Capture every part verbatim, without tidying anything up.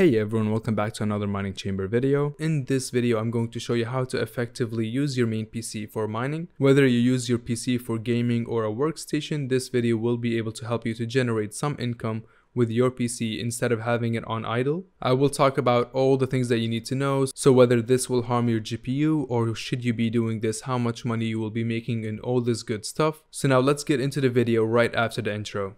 Hey everyone, welcome back to another mining chamber video. In this video I'm going to show you how to effectively use your main P C for mining. Whether you use your P C for gaming or a workstation, this video will be able to help you to generate some income with your P C instead of having it on idle. I will talk about all the things that you need to know, so whether this will harm your G P U or should you be doing this, how much money you will be making and all this good stuff. So now let's get into the video right after the intro.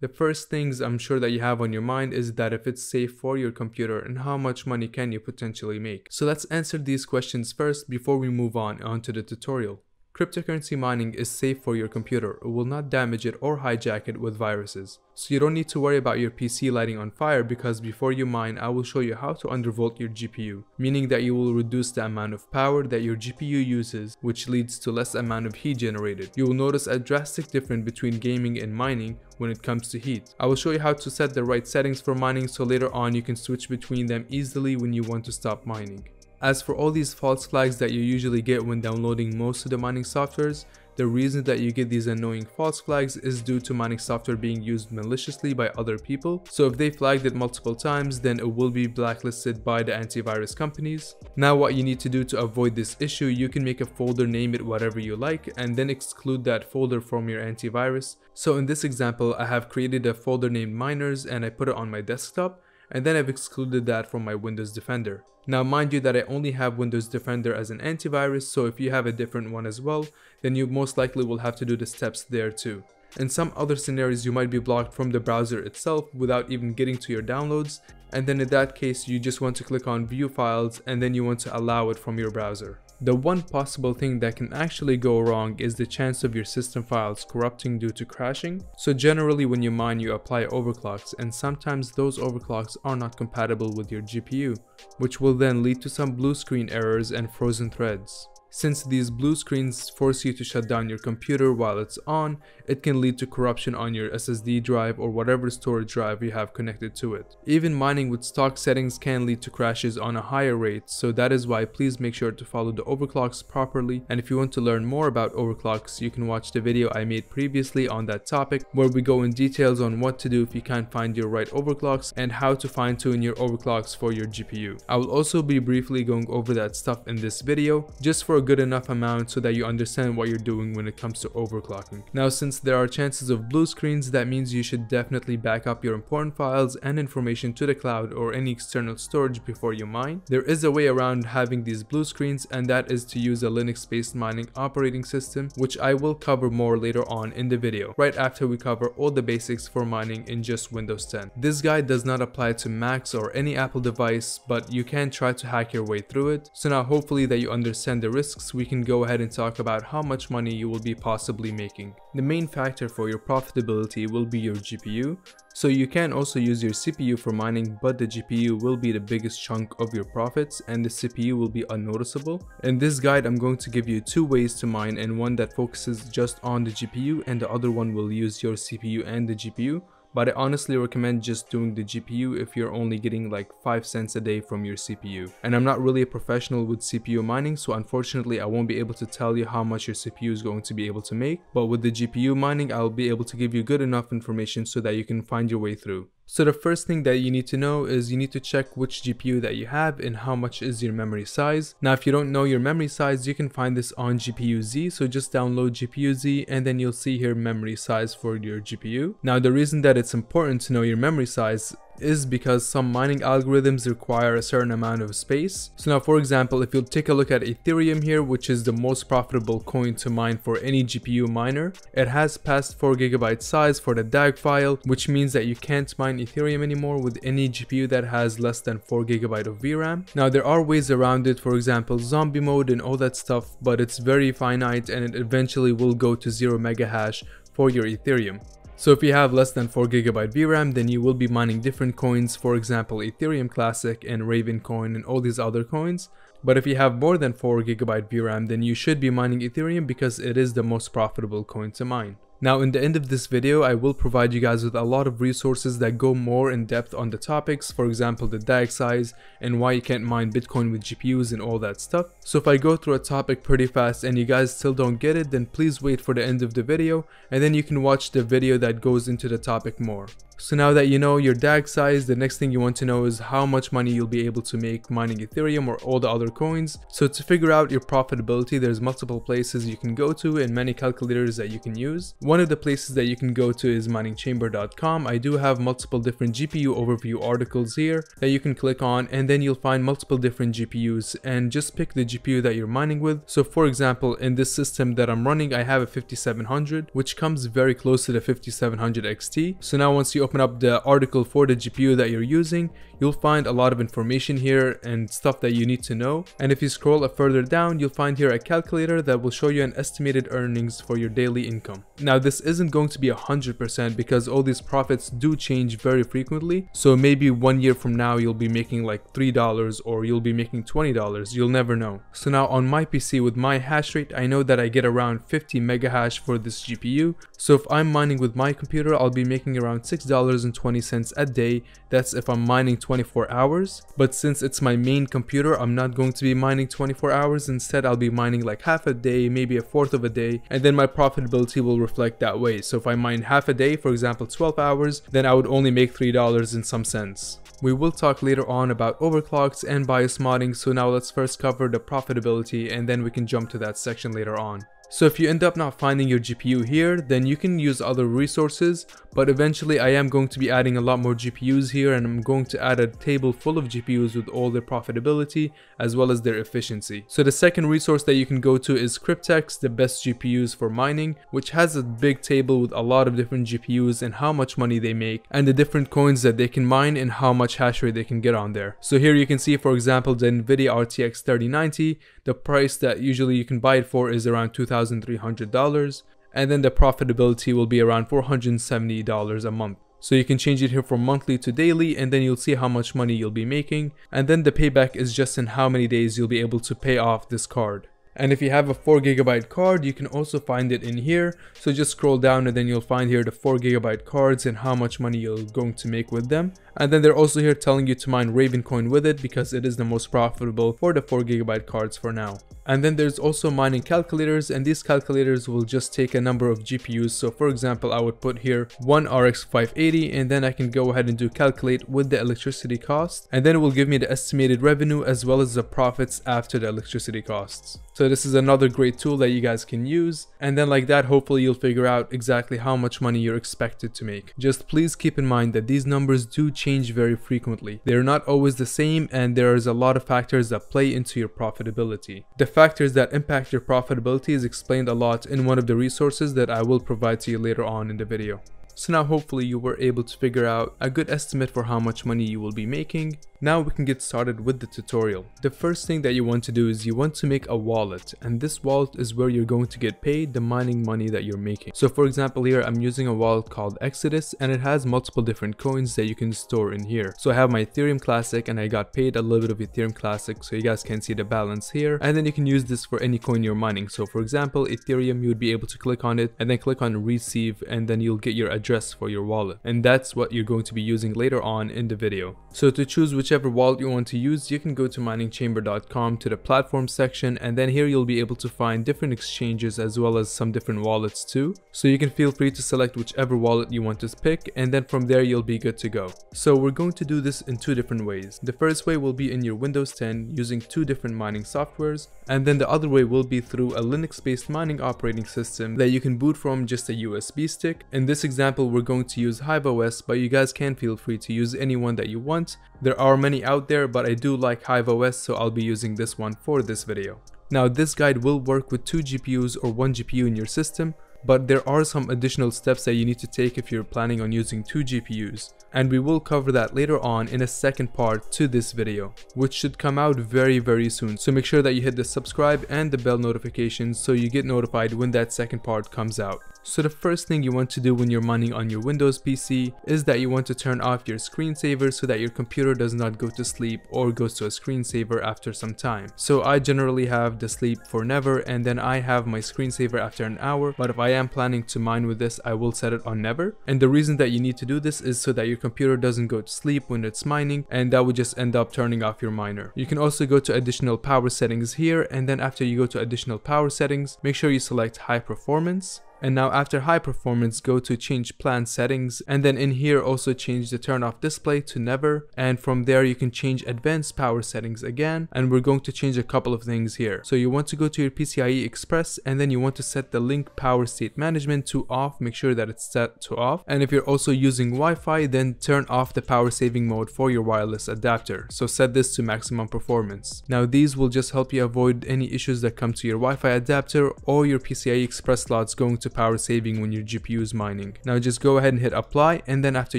The first things I'm sure that you have on your mind is that if it's safe for your computer and how much money can you potentially make. So let's answer these questions first before we move on onto the tutorial. Cryptocurrency mining is safe for your computer. It will not damage it or hijack it with viruses. So you don't need to worry about your P C lighting on fire, because before you mine I will show you how to undervolt your G P U, meaning that you will reduce the amount of power that your G P U uses, which leads to less amount of heat generated. You will notice a drastic difference between gaming and mining when it comes to heat. I will show you how to set the right settings for mining, so later on you can switch between them easily when you want to stop mining. As for all these false flags that you usually get when downloading most of the mining softwares, the reason that you get these annoying false flags is due to mining software being used maliciously by other people. So if they flagged it multiple times, then it will be blacklisted by the antivirus companies. Now what you need to do to avoid this issue, you can make a folder, name it whatever you like, and then exclude that folder from your antivirus. So in this example, I have created a folder named miners and I put it on my desktop, and then I've excluded that from my Windows Defender. Now mind you that I only have Windows Defender as an antivirus, so if you have a different one as well, then you most likely will have to do the steps there too. In some other scenarios you might be blocked from the browser itself without even getting to your downloads, and then in that case you just want to click on view files and then you want to allow it from your browser. The one possible thing that can actually go wrong is the chance of your system files corrupting due to crashing. So generally when you mine you apply overclocks, and sometimes those overclocks are not compatible with your G P U, which will then lead to some blue screen errors and frozen threads. Since these blue screens force you to shut down your computer while it's on, it can lead to corruption on your S S D drive or whatever storage drive you have connected to it. Even mining with stock settings can lead to crashes on a higher rate, so that is why please make sure to follow the overclocks properly. And if you want to learn more about overclocks, you can watch the video I made previously on that topic, where we go in details on what to do if you can't find your right overclocks and how to fine tune your overclocks for your G P U. I will also be briefly going over that stuff in this video, just for a good enough amount so that you understand what you're doing when it comes to overclocking. Now since there are chances of blue screens, that means you should definitely back up your important files and information to the cloud or any external storage before you mine. There is a way around having these blue screens, and that is to use a Linux-based mining operating system, which I will cover more later on in the video, right after we cover all the basics for mining in just Windows ten. This guide does not apply to Macs or any Apple device, but you can try to hack your way through it. So now hopefully that you understand the risk, we can go ahead and talk about how much money you will be possibly making. The main factor for your profitability will be your G P U, so you can also use your C P U for mining, but the G P U will be the biggest chunk of your profits and the C P U will be unnoticeable. In this guide I'm going to give you two ways to mine, and one that focuses just on the G P U and the other one will use your C P U and the G P U. But I honestly recommend just doing the G P U if you're only getting like five cents a day from your C P U. And I'm not really a professional with C P U mining, so unfortunately I won't be able to tell you how much your C P U is going to be able to make. But with the G P U mining, I'll be able to give you good enough information so that you can find your way through. So the first thing that you need to know is you need to check which G P U that you have and how much is your memory size. Now if you don't know your memory size, you can find this on G P U Z, so just download G P U Z and then you'll see here memory size for your G P U. Now the reason that it's important to know your memory size is because some mining algorithms require a certain amount of space. So now for example, if you'll take a look at Ethereum here, which is the most profitable coin to mine for any G P U miner, it has passed four gigabyte size for the D A G file, which means that you can't mine Ethereum anymore with any G P U that has less than four gigabyte of V RAM. Now there are ways around it, for example zombie mode and all that stuff, but it's very finite and it eventually will go to zero mega hash for your Ethereum. So if you have less than four gigabyte V RAM, then you will be mining different coins, for example Ethereum Classic and Ravencoin and all these other coins. But if you have more than four gigabyte V RAM, then you should be mining Ethereum because it is the most profitable coin to mine. Now in the end of this video, I will provide you guys with a lot of resources that go more in depth on the topics, for example the D A G size and why you can't mine Bitcoin with G P Us and all that stuff. So if I go through a topic pretty fast and you guys still don't get it, then please wait for the end of the video and then you can watch the video that goes into the topic more. So now that you know your D A G size, the next thing you want to know is how much money you'll be able to make mining Ethereum or all the other coins. So to figure out your profitability, there's multiple places you can go to and many calculators that you can use. One of the places that you can go to is mining chamber dot com. I do have multiple different G P U overview articles here that you can click on, and then you'll find multiple different G P Us and just pick the G P U that you're mining with. So for example, in this system that I'm running, I have a fifty-seven hundred, which comes very close to the fifty-seven hundred X T. So now once you open up the article for the G P U that you're using, you'll find a lot of information here and stuff that you need to know. And if you scroll up further down, you'll find here a calculator that will show you an estimated earnings for your daily income. Now this isn't going to be one hundred percent because all these profits do change very frequently, so maybe one year from now you'll be making like three dollars or you'll be making twenty dollars, you'll never know. So now on my P C with my hash rate, I know that I get around fifty mega hash for this G P U, so if I'm mining with my computer, I'll be making around six dollars and twenty cents a day. That's if I'm mining twenty-four hours, but since it's my main computer, I'm not going to be mining twenty-four hours. Instead, I'll be mining like half a day, maybe a fourth of a day, and then my profitability will reflect that way. So if I mine half a day, for example twelve hours, then I would only make three dollars and some cents. We will talk later on about overclocks and BIOS modding, so now let's first cover the profitability and then we can jump to that section later on. So if you end up not finding your G P U here, then you can use other resources, but eventually I am going to be adding a lot more G P Us here, and I'm going to add a table full of G P Us with all their profitability as well as their efficiency. So the second resource that you can go to is Kryptex, the best G P Us for mining, which has a big table with a lot of different G P Us and how much money they make and the different coins that they can mine and how much hash rate they can get on there. So here you can see, for example, the Nvidia R T X thirty ninety, the price that usually you can buy it for is around two thousand three hundred dollars, and then the profitability will be around four hundred seventy dollars a month. So you can change it here from monthly to daily, and then you'll see how much money you'll be making, and then the payback is just in how many days you'll be able to pay off this card. And if you have a four gigabyte card, you can also find it in here, so just scroll down and then you'll find here the four gigabyte cards and how much money you're going to make with them. And then they're also here telling you to mine Ravencoin with it because it is the most profitable for the four gigabyte cards for now. And then there's also mining calculators, and these calculators will just take a number of G P Us. So for example, I would put here one R X five eighty, and then I can go ahead and do calculate with the electricity cost, and then it will give me the estimated revenue as well as the profits after the electricity costs. So this is another great tool that you guys can use, and then like that, hopefully you'll figure out exactly how much money you're expected to make. Just please keep in mind that these numbers do change very frequently. They're not always the same, and there is a lot of factors that play into your profitability. The factors that impact your profitability is explained a lot in one of the resources that I will provide to you later on in the video. So now hopefully you were able to figure out a good estimate for how much money you will be making. Now we can get started with the tutorial. The first thing that you want to do is you want to make a wallet, and this wallet is where you're going to get paid the mining money that you're making. So for example here, I'm using a wallet called Exodus, and it has multiple different coins that you can store in here. So I have my Ethereum Classic, and I got paid a little bit of Ethereum Classic, so you guys can see the balance here. And then you can use this for any coin you're mining. So for example Ethereum, you would be able to click on it and then click on receive, and then you'll get your address for your wallet, and that's what you're going to be using later on in the video. So to choose which Whichever wallet you want to use, you can go to mining chamber dot com to the platform section, and then here you'll be able to find different exchanges as well as some different wallets too. So you can feel free to select whichever wallet you want to pick, and then from there you'll be good to go. So we're going to do this in two different ways. The first way will be in your Windows ten using two different mining softwares, and then the other way will be through a Linux-based mining operating system that you can boot from just a U S B stick. In this example, we're going to use HiveOS, but you guys can feel free to use any one that you want. There are many out there, but I do like HiveOS, so I'll be using this one for this video. Now this guide will work with two G P Us or one G P U in your system, but there are some additional steps that you need to take if you're planning on using two G P Us, and we will cover that later on in a second part to this video, which should come out very very soon. So make sure that you hit the subscribe and the bell notifications so you get notified when that second part comes out. So the first thing you want to do when you're mining on your Windows P C is that you want to turn off your screensaver so that your computer does not go to sleep or goes to a screensaver after some time. So I generally have the sleep for never, and then I have my screensaver after an hour, but if I am planning to mine with this, I will set it on never. And the reason that you need to do this is so that your computer doesn't go to sleep when it's mining, and that would just end up turning off your miner. You can also go to additional power settings here, and then after you go to additional power settings, make sure you select high performance. And now after high performance, go to change plan settings, and then in here also change the turn off display to never, and from there you can change advanced power settings again, and we're going to change a couple of things here. So you want to go to your PCIe Express, and then you want to set the link power state management to off. Make sure that it's set to off, and if you're also using Wi-Fi, then turn off the power saving mode for your wireless adapter. So set this to maximum performance. Now these will just help you avoid any issues that come to your Wi-Fi adapter or your PCIe Express slots going to power saving when your G P U is mining. Now just go ahead and hit apply, and then after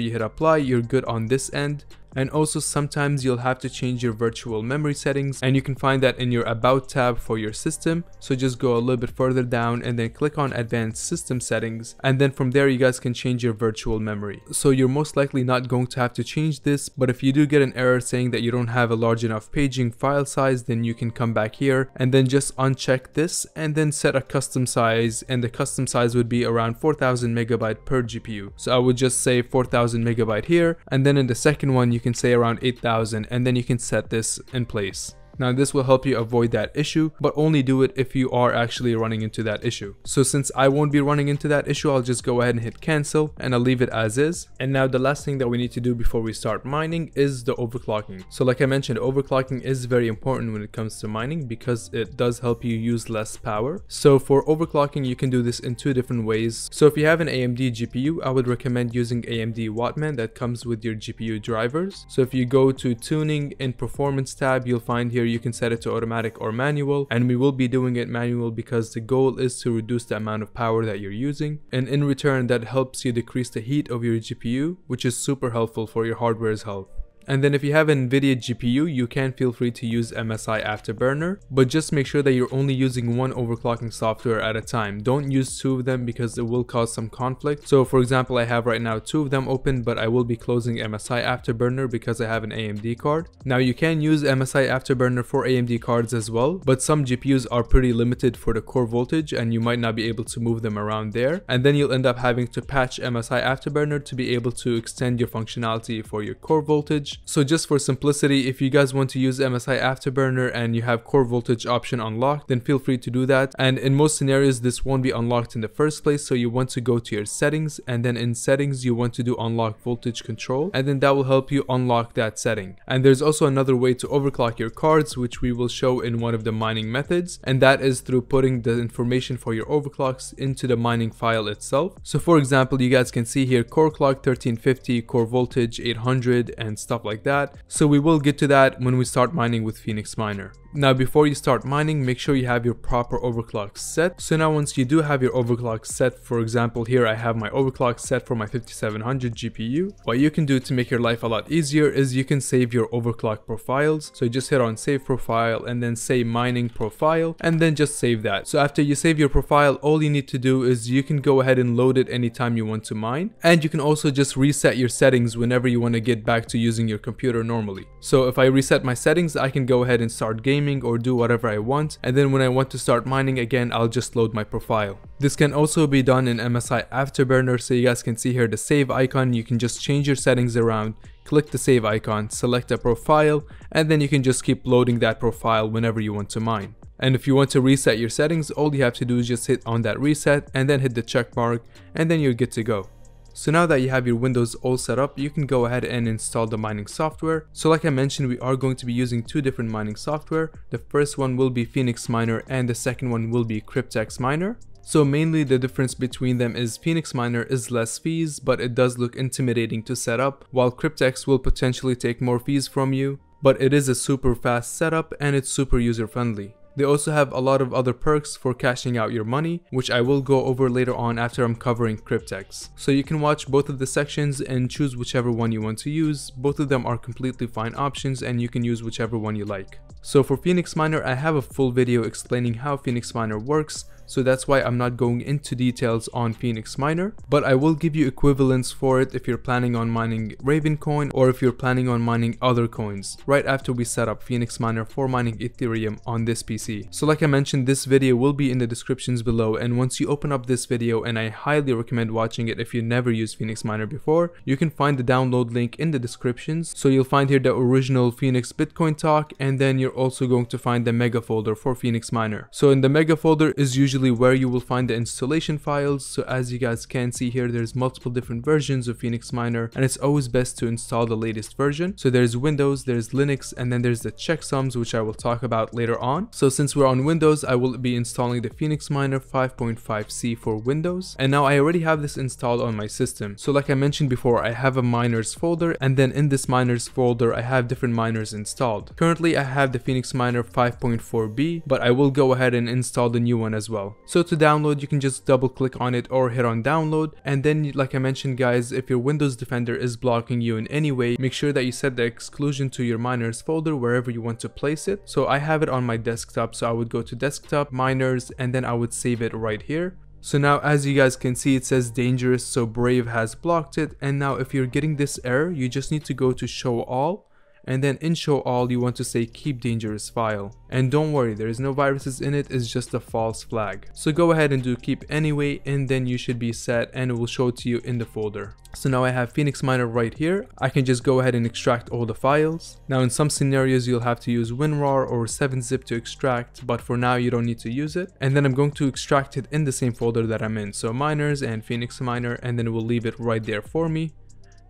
you hit apply, you're good on this end. And also sometimes you'll have to change your virtual memory settings, and you can find that in your about tab for your system. So just go a little bit further down and then click on advanced system settings, and then from there you guys can change your virtual memory. So you're most likely not going to have to change this, but if you do get an error saying that you don't have a large enough paging file size, then you can come back here and then just uncheck this and then set a custom size, and the custom size would be around four thousand megabyte per G P U. So I would just say four thousand megabyte here, and then in the second one you You can say around eight thousand, and then you can set this in place. Now this will help you avoid that issue, but only do it if you are actually running into that issue. So since I won't be running into that issue, I'll just go ahead and hit cancel, and I'll leave it as is. And now the last thing that we need to do before we start mining is the overclocking. So like I mentioned, overclocking is very important when it comes to mining because it does help you use less power. So for overclocking, you can do this in two different ways. So if you have an A M D G P U, I would recommend using A M D Wattman that comes with your G P U drivers. So if you go to tuning and performance tab, you'll find here you can set it to automatic or manual, and we will be doing it manual because the goal is to reduce the amount of power that you're using, and in return that helps you decrease the heat of your G P U, which is super helpful for your hardware's health. And then if you have an Nvidia G P U, you can feel free to use M S I Afterburner, but just make sure that you're only using one overclocking software at a time. Don't use two of them because it will cause some conflict. So for example, I have right now two of them open, but I will be closing M S I Afterburner because I have an A M D card. Now you can use M S I Afterburner for A M D cards as well, but some G P Us are pretty limited for the core voltage and you might not be able to move them around there, and then you'll end up having to patch M S I Afterburner to be able to extend your functionality for your core voltage. So just for simplicity, if you guys want to use M S I Afterburner and you have core voltage option unlocked, then feel free to do that. And in most scenarios, this won't be unlocked in the first place. So you want to go to your settings, and then in settings, you want to do unlock voltage control, and then that will help you unlock that setting. And there's also another way to overclock your cards, which we will show in one of the mining methods. And that is through putting the information for your overclocks into the mining file itself. So for example, you guys can see here, core clock thirteen fifty, core voltage eight hundred, and stuff like that. So we will get to that when we start mining with Phoenix Miner. Now before you start mining, make sure you have your proper overclock set. So now once you do have your overclock set, for example here I have my overclock set for my fifty-seven hundred G P U. What you can do to make your life a lot easier is you can save your overclock profiles. So you just hit on save profile and then say mining profile, and then just save that. So after you save your profile, all you need to do is you can go ahead and load it anytime you want to mine, and you can also just reset your settings whenever you want to get back to using your computer normally. So if I reset my settings, I can go ahead and start gaming or do whatever I want, and then when I want to start mining again, I'll just load my profile. This can also be done in M S I Afterburner. So you guys can see here the save icon, you can just change your settings around, click the save icon, select a profile, and then you can just keep loading that profile whenever you want to mine. And if you want to reset your settings, all you have to do is just hit on that reset and then hit the check mark, and then you're good to go. So now that you have your Windows all set up, you can go ahead and install the mining software. So like I mentioned, we are going to be using two different mining software. The first one will be Phoenix Miner and the second one will be Kryptex Miner. So mainly the difference between them is Phoenix Miner is less fees, but it does look intimidating to set up, while Kryptex will potentially take more fees from you, but it is a super fast setup and it's super user friendly. They also have a lot of other perks for cashing out your money, which I will go over later on after I'm covering Kryptex. So you can watch both of the sections and choose whichever one you want to use. Both of them are completely fine options and you can use whichever one you like. So for Phoenix Miner, I have a full video explaining how Phoenix Miner works. so that's why I'm not going into details on Phoenix Miner, but I will give you equivalents for it if you're planning on mining Ravencoin or if you're planning on mining other coins right after we set up Phoenix Miner for mining Ethereum on this P C. So like I mentioned, this video will be in the descriptions below, and once you open up this video, and I highly recommend watching it if you never used Phoenix Miner before, you can find the download link in the descriptions. So you'll find here the original Phoenix Bitcoin talk, and then you're also going to find the mega folder for Phoenix Miner. So in the mega folder is usually where you will find the installation files. So as you guys can see here, there's multiple different versions of Phoenix Miner, and it's always best to install the latest version. So there's Windows, there's Linux, and then there's the checksums, which I will talk about later on. So since we're on Windows, I will be installing the Phoenix Miner five point five C for Windows, and now I already have this installed on my system. So like I mentioned before, I have a miners folder, and then in this miners folder I have different miners installed. Currently I have the Phoenix Miner five point four B, but I will go ahead and install the new one as well. So to download, you can just double click on it or hit on download, and then like I mentioned guys, if your Windows Defender is blocking you in any way, make sure that you set the exclusion to your miners folder wherever you want to place it. So I have it on my desktop, so I would go to desktop, miners, and then I would save it right here. So now as you guys can see, it says dangerous, so Brave has blocked it. And now if you're getting this error, you just need to go to show all, and then in show all you want to say keep dangerous file. And don't worry, there is no viruses in it, it's just a false flag. So go ahead and do keep anyway, and then you should be set, and it will show it to you in the folder. So now I have Phoenix Miner right here. I can just go ahead and extract all the files. Now in some scenarios you'll have to use WinRAR or seven zip to extract, but for now you don't need to use it. And then I'm going to extract it in the same folder that I'm in, so miners and Phoenix Miner, and then we'll leave it right there for me.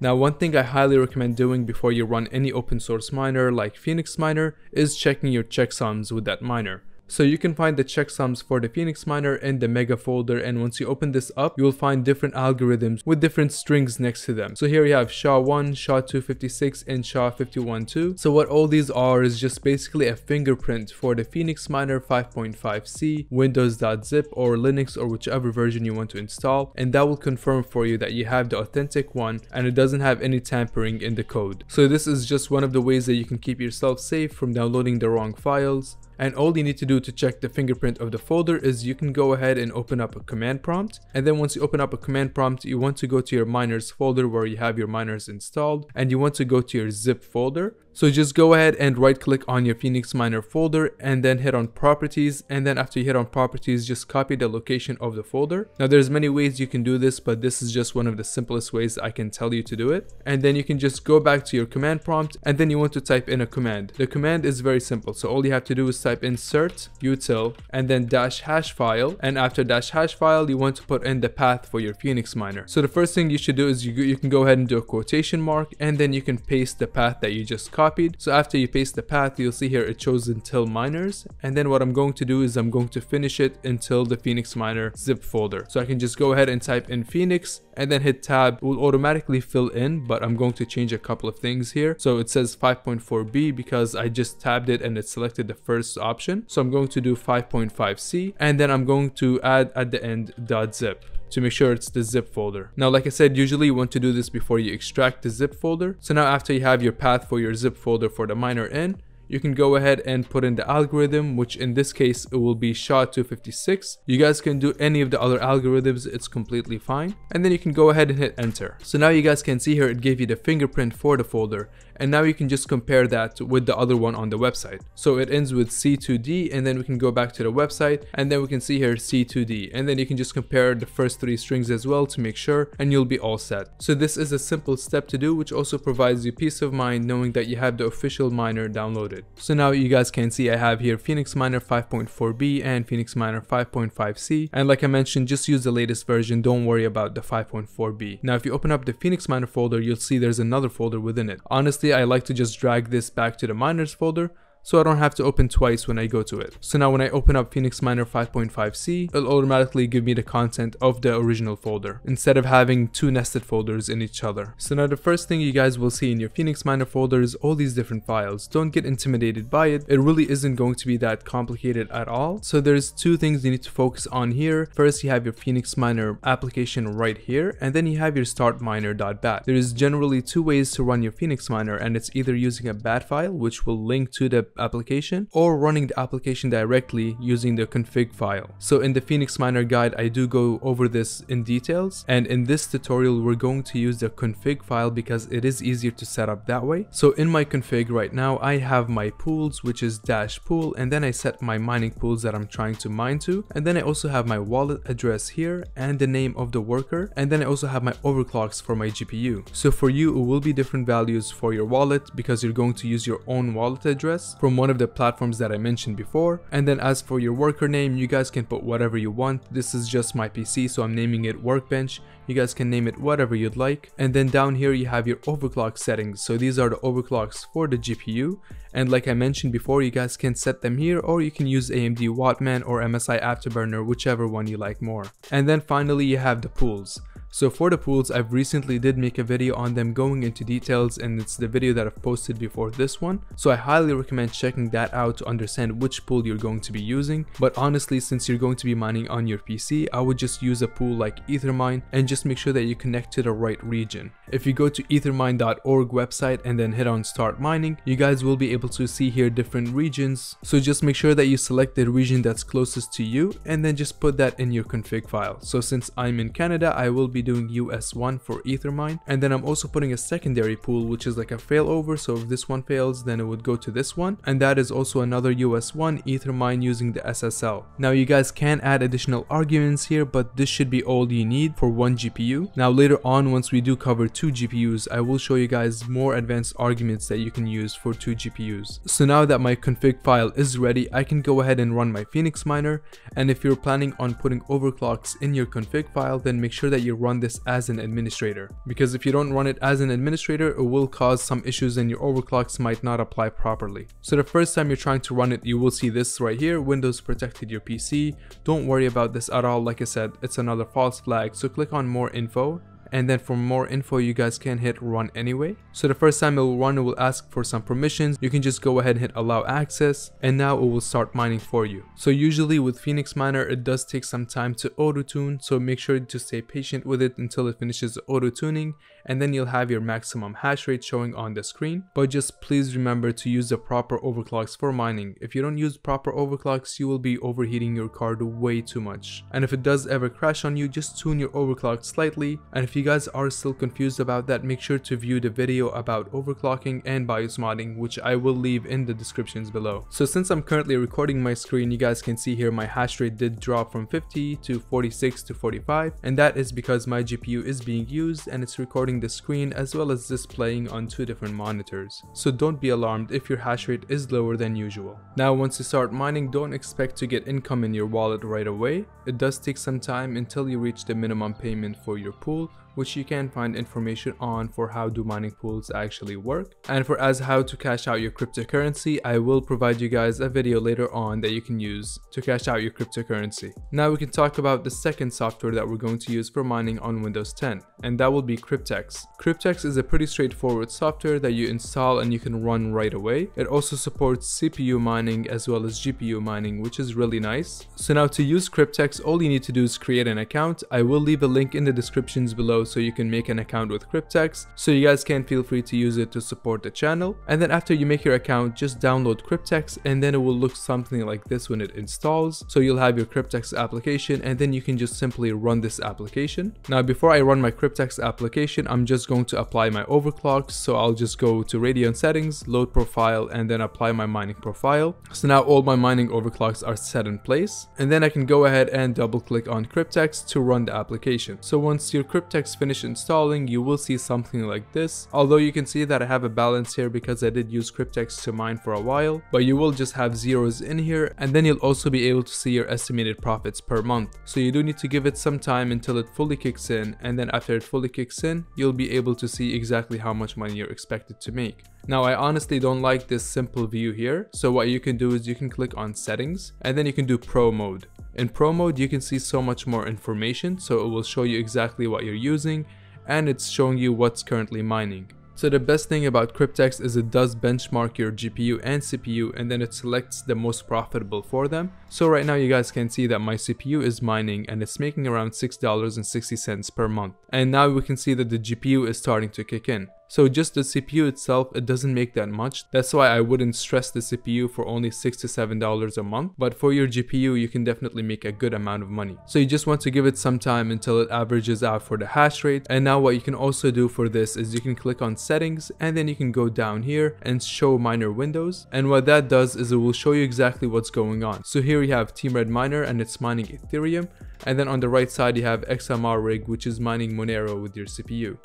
Now one thing I highly recommend doing before you run any open source miner like Phoenix Miner is checking your checksums with that miner. So you can find the checksums for the Phoenix Miner in the mega folder, and once you open this up, you will find different algorithms with different strings next to them. So here you have S H A one, S H A two fifty-six, and S H A five twelve. So what all these are is just basically a fingerprint for the Phoenix Miner five point five C, Windows.zip, or Linux, or whichever version you want to install, and that will confirm for you that you have the authentic one and it doesn't have any tampering in the code. So this is just one of the ways that you can keep yourself safe from downloading the wrong files. And all you need to do to check the fingerprint of the folder is you can go ahead and open up a command prompt, and then once you open up a command prompt, you want to go to your miners folder where you have your miners installed, and you want to go to your zip folder. So just go ahead and right click on your Phoenix Miner folder, and then hit on properties, and then after you hit on properties, just copy the location of the folder. Now there's many ways you can do this, but this is just one of the simplest ways I can tell you to do it. And then you can just go back to your command prompt, and then you want to type in a command. The command is very simple, so all you have to do is type insert util and then dash hash file, and after dash hash file you want to put in the path for your Phoenix Miner. So the first thing you should do is you, you can go ahead and do a quotation mark, and then you can paste the path that you just copied copied. So after you paste the path, you'll see here it shows until miners, and then what I'm going to do is I'm going to finish it until the Phoenix Miner zip folder. So I can just go ahead and type in Phoenix and then hit tab. It will automatically fill in, but I'm going to change a couple of things here. So it says five point four B because I just tabbed it and it selected the first option, so I'm going to do five point five C, and then I'm going to add at the end .zip to make sure it's the zip folder. Now like I said, usually you want to do this before you extract the zip folder. So now after you have your path for your zip folder for the miner in, you can go ahead and put in the algorithm, which in this case it will be S H A two fifty-six. You guys can do any of the other algorithms, it's completely fine. And then you can go ahead and hit enter. So now you guys can see here it gave you the fingerprint for the folder, and now you can just compare that with the other one on the website. So it ends with C two D, and then we can go back to the website, and then we can see here C two D, and then you can just compare the first three strings as well to make sure, and you'll be all set. So this is a simple step to do, which also provides you peace of mind knowing that you have the official miner downloaded. So now you guys can see I have here Phoenix Miner five point four B and Phoenix Miner five point five C, and like I mentioned, just use the latest version, don't worry about the five point four B. Now if you open up the Phoenix Miner folder, you'll see there's another folder within it. Honestly, I like to just drag this back to the miners folder so I don't have to open twice when I go to it. So now when I open up Phoenix Miner five point five C, it'll automatically give me the content of the original folder instead of having two nested folders in each other. So now the first thing you guys will see in your Phoenix Miner folder is all these different files. Don't get intimidated by it, it really isn't going to be that complicated at all. So there's two things you need to focus on here. First, you have your Phoenix Miner application right here, and then you have your startminer.bat. There is generally two ways to run your Phoenix Miner, and it's either using a bat file, which will link to the application or running the application directly using the config file. So in the Phoenix Miner guide, I do go over this in details, and in this tutorial we're going to use the config file because it is easier to set up that way. So in my config right now, I have my pools, which is dash pool, and then I set my mining pools that I'm trying to mine to, and then I also have my wallet address here and the name of the worker, and then I also have my overclocks for my G P U. So for you, it will be different values for your wallet because you're going to use your own wallet address from one of the platforms that I mentioned before. And then as for your worker name, you guys can put whatever you want. This is just my P C, so I'm naming it Workbench. You guys can name it whatever you'd like. And then down here you have your overclock settings. So these are the overclocks for the G P U, and like I mentioned before, you guys can set them here, or you can use A M D Wattman or M S I Afterburner, whichever one you like more. And then finally you have the pools. So for the pools, I've recently did make a video on them going into details, and it's the video that I've posted before this one, so I highly recommend checking that out to understand which pool you're going to be using. But honestly, since you're going to be mining on your P C, I would just use a pool like Ethermine and just make sure that you connect to the right region. If you go to ethermine dot org website and then hit on start mining, you guys will be able to see here different regions, so just make sure that you select the region that's closest to you and then just put that in your config file. So since I'm in Canada, I will be doing U S one for Ethermine, and then I'm also putting a secondary pool which is like a failover, so if this one fails then it would go to this one, and that is also another U S one Ethermine using the S S L. Now you guys can add additional arguments here, but this should be all you need for one G P U. Now later on, once we do cover two G P Us, I will show you guys more advanced arguments that you can use for two G P Us. So now that my config file is ready, I can go ahead and run my Phoenix Miner, and if you're planning on putting overclocks in your config file, then make sure that you run this as an administrator, because if you don't run it as an administrator, it will cause some issues and your overclocks might not apply properly. So the first time you're trying to run it, you will see this right here, Windows protected your P C. Don't worry about this at all. Like I said, it's another false flag, so click on more info, and then for more info you guys can hit run anyway. So the first time it will run, it will ask for some permissions. You can just go ahead and hit allow access, and now it will start mining for you. So usually with Phoenix Miner it does take some time to auto tune, so make sure to stay patient with it until it finishes auto tuning, and then you'll have your maximum hash rate showing on the screen. But just please remember to use the proper overclocks for mining. If you don't use proper overclocks, you will be overheating your card way too much, and if it does ever crash on you, just tune your overclock slightly. And if you If you guys are still confused about that, make sure to view the video about overclocking and BIOS modding, which I will leave in the descriptions below. So since I'm currently recording my screen, you guys can see here my hash rate did drop from fifty to forty-six to forty-five, and that is because my G P U is being used and it's recording the screen as well as displaying on two different monitors. So don't be alarmed if your hash rate is lower than usual. Now once you start mining, don't expect to get income in your wallet right away. It does take some time until you reach the minimum payment for your pool, which you can find information on for how do mining pools actually work. And for as how to cash out your cryptocurrency, I will provide you guys a video later on that you can use to cash out your cryptocurrency. Now we can talk about the second software that we're going to use for mining on Windows ten, and that will be Kryptex. Kryptex is a pretty straightforward software that you install and you can run right away. It also supports C P U mining as well as G P U mining, which is really nice. So now to use Kryptex, all you need to do is create an account. I will leave a link in the descriptions below so you can make an account with Kryptex, so you guys can feel free to use it to support the channel. And then after you make your account, just download Kryptex, and then it will look something like this when it installs. So you'll have your Kryptex application, and then you can just simply run this application. Now before I run my Kryptex application, I'm just going to apply my overclocks, so I'll just go to Radeon settings, load profile, and then apply my mining profile. So now all my mining overclocks are set in place, and then I can go ahead and double click on Kryptex to run the application. So once your Kryptex finish installing, you will see something like this, although you can see that I have a balance here because I did use Kryptex to mine for a while, but you will just have zeros in here, and then you'll also be able to see your estimated profits per month. So you do need to give it some time until it fully kicks in, and then after it fully kicks in, you'll be able to see exactly how much money you're expected to make. Now I honestly don't like this simple view here, so what you can do is you can click on settings, and then you can do pro mode. In pro mode you can see so much more information, so it will show you exactly what you're using, and it's showing you what's currently mining. So the best thing about Kryptex is it does benchmark your G P U and C P U, and then it selects the most profitable for them. So right now you guys can see that my C P U is mining and it's making around six dollars and sixty cents per month, and now we can see that the G P U is starting to kick in. So just the C P U itself, it doesn't make that much. That's why I wouldn't stress the C P U for only six to seven dollars a month. But for your G P U, you can definitely make a good amount of money. So you just want to give it some time until it averages out for the hash rate. And now what you can also do for this is you can click on settings, and then you can go down here and show miner windows. And what that does is it will show you exactly what's going on. So here you have Team Red Miner, and it's mining Ethereum. And then on the right side, you have X M R Rig, which is mining Monero with your C P U.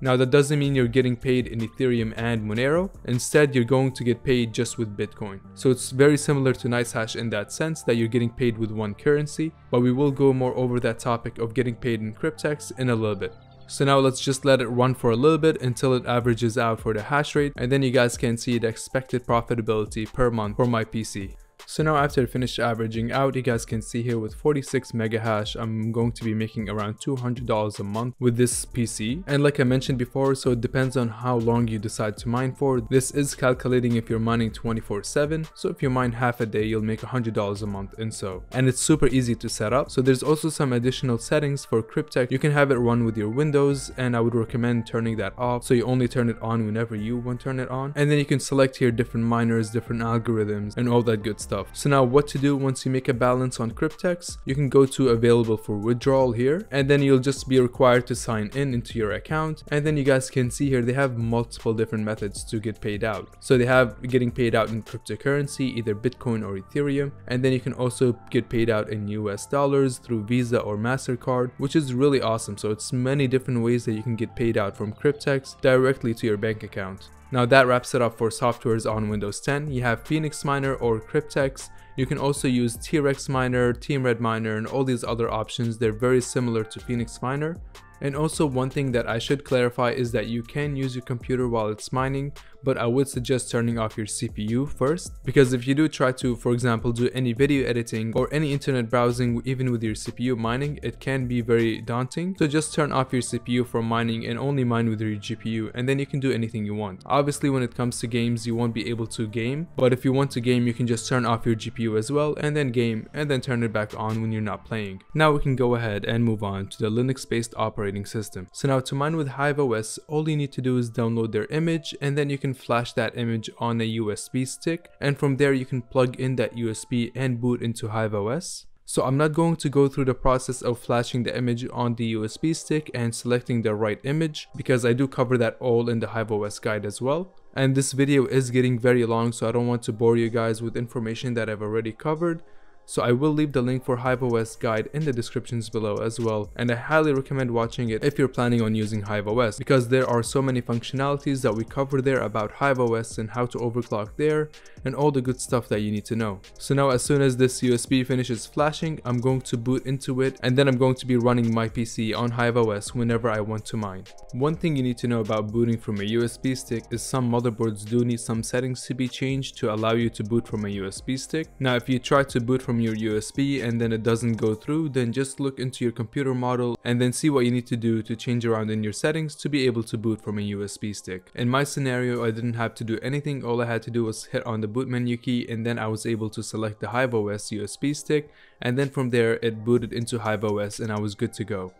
Now that doesn't mean you're getting paid in Ethereum and Monero. Instead, you're going to get paid just with Bitcoin. So it's very similar to NiceHash in that sense that you're getting paid with one currency, but we will go more over that topic of getting paid in Kryptex in a little bit. So now let's just let it run for a little bit until it averages out for the hash rate, and then you guys can see the expected profitability per month for my P C. So now after it finished averaging out, you guys can see here with forty-six mega hash, I'm going to be making around two hundred dollars a month with this P C. And like I mentioned before, so it depends on how long you decide to mine for. This is calculating if you're mining twenty-four seven. So if you mine half a day, you'll make one hundred dollars a month and so. And it's super easy to set up. So there's also some additional settings for Kryptex. You can have it run with your Windows, and I would recommend turning that off. So you only turn it on whenever you want to turn it on. And then you can select here different miners, different algorithms, and all that good stuff. So now what to do once you make a balance on Kryptex, you can go to available for withdrawal here, and then you'll just be required to sign in into your account. And then you guys can see here they have multiple different methods to get paid out. So they have getting paid out in cryptocurrency, either Bitcoin or Ethereum, and then you can also get paid out in U S dollars through Visa or MasterCard, which is really awesome. So it's many different ways that you can get paid out from Kryptex directly to your bank account. Now that wraps it up for softwares on Windows ten. You have Phoenix Miner or Kryptex. You can also use T-Rex Miner, Team Red Miner, and all these other options. They're very similar to Phoenix Miner. And also one thing that I should clarify is that you can use your computer while it's mining, but I would suggest turning off your C P U first, because if you do try to, for example, do any video editing or any internet browsing, even with your C P U mining, it can be very daunting. So just turn off your C P U from mining and only mine with your G P U, and then you can do anything you want. Obviously, when it comes to games, you won't be able to game, but if you want to game, you can just turn off your G P U as well, and then game, and then turn it back on when you're not playing. Now we can go ahead and move on to the Linux-based operating system. So now to mine with HiveOS, all you need to do is download their image, and then you can flash that image on a U S B stick, and from there you can plug in that U S B and boot into HiveOS. So I'm not going to go through the process of flashing the image on the U S B stick and selecting the right image, because I do cover that all in the HiveOS guide as well. And this video is getting very long, so I don't want to bore you guys with information that I've already covered. So I will leave the link for HiveOS guide in the descriptions below as well, and I highly recommend watching it if you're planning on using HiveOS, because there are so many functionalities that we cover there about HiveOS and how to overclock there and all the good stuff that you need to know. So now as soon as this U S B finishes flashing, I'm going to boot into it, and then I'm going to be running my P C on HiveOS whenever I want to mine. One thing you need to know about booting from a U S B stick is some motherboards do need some settings to be changed to allow you to boot from a U S B stick. Now if you try to boot from your U S B and then it doesn't go through, then just look into your computer model and then see what you need to do to change around in your settings to be able to boot from a U S B stick. In my scenario, I didn't have to do anything. All I had to do was hit on the boot menu key, and then I was able to select the HiveOS U S B stick, and then from there it booted into HiveOS and I was good to go.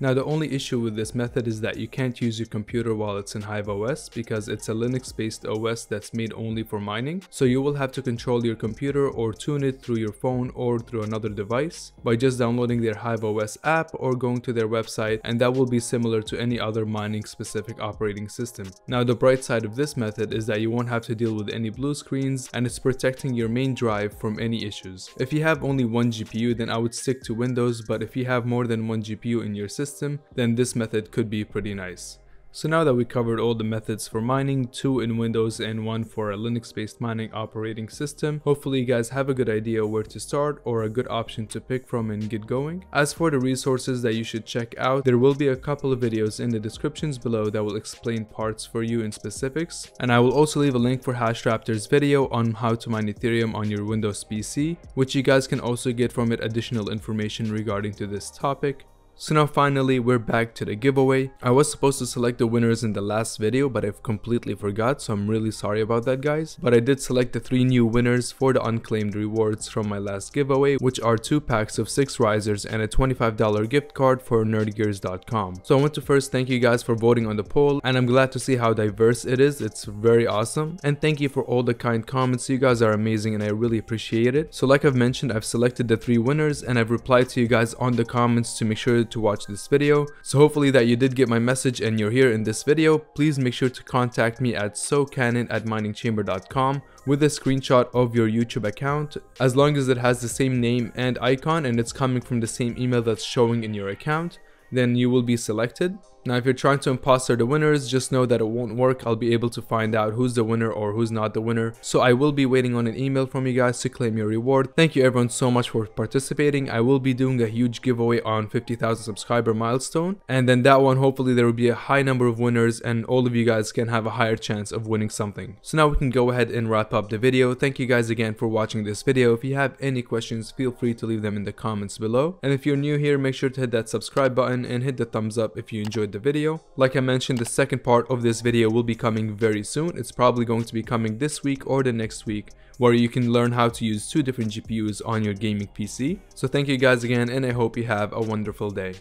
Now the only issue with this method is that you can't use your computer while it's in HiveOS, because it's a Linux-based O S that's made only for mining. So you will have to control your computer or tune it through your phone or through another device by just downloading their HiveOS app or going to their website, and that will be similar to any other mining-specific operating system. Now the bright side of this method is that you won't have to deal with any blue screens, and it's protecting your main drive from any issues. If you have only one G P U, then I would stick to Windows, but if you have more than one G P U in your system, System, then this method could be pretty nice. So now that we covered all the methods for mining, two in Windows and one for a Linux-based mining operating system, hopefully you guys have a good idea where to start or a good option to pick from and get going. As for the resources that you should check out, there will be a couple of videos in the descriptions below that will explain parts for you in specifics. And I will also leave a link for HashRaptor's video on how to mine Ethereum on your Windows P C, which you guys can also get from it additional information regarding to this topic. So now finally we're back to the giveaway. I was supposed to select the winners in the last video, but I've completely forgot, so I'm really sorry about that, guys. But I did select the three new winners for the unclaimed rewards from my last giveaway, which are two packs of six risers and a twenty-five dollar gift card for nerd gears dot com. So I want to first thank you guys for voting on the poll, and I'm glad to see how diverse it is. It's very awesome. And thank you for all the kind comments. You guys are amazing and I really appreciate it. So like I've mentioned, I've selected the three winners and I've replied to you guys on the comments to make sure to watch this video. So hopefully that you did get my message and you're here in this video. Please make sure to contact me at so cannon at mining chamber dot com with a screenshot of your YouTube account, as long as it has the same name and icon and it's coming from the same email that's showing in your account, then you will be selected. Now if you're trying to imposter the winners, just know that it won't work. I'll be able to find out who's the winner or who's not the winner. So I will be waiting on an email from you guys to claim your reward. Thank you everyone so much for participating. I will be doing a huge giveaway on fifty thousand subscriber milestone. And then that one, hopefully there will be a high number of winners and all of you guys can have a higher chance of winning something. So now we can go ahead and wrap up the video. Thank you guys again for watching this video. If you have any questions, feel free to leave them in the comments below. And if you're new here, make sure to hit that subscribe button and hit the thumbs up if you enjoyed the video. Like I mentioned, the second part of this video will be coming very soon. It's probably going to be coming this week or the next week, where you can learn how to use two different G P Us on your gaming P C. So thank you guys again, and I hope you have a wonderful day.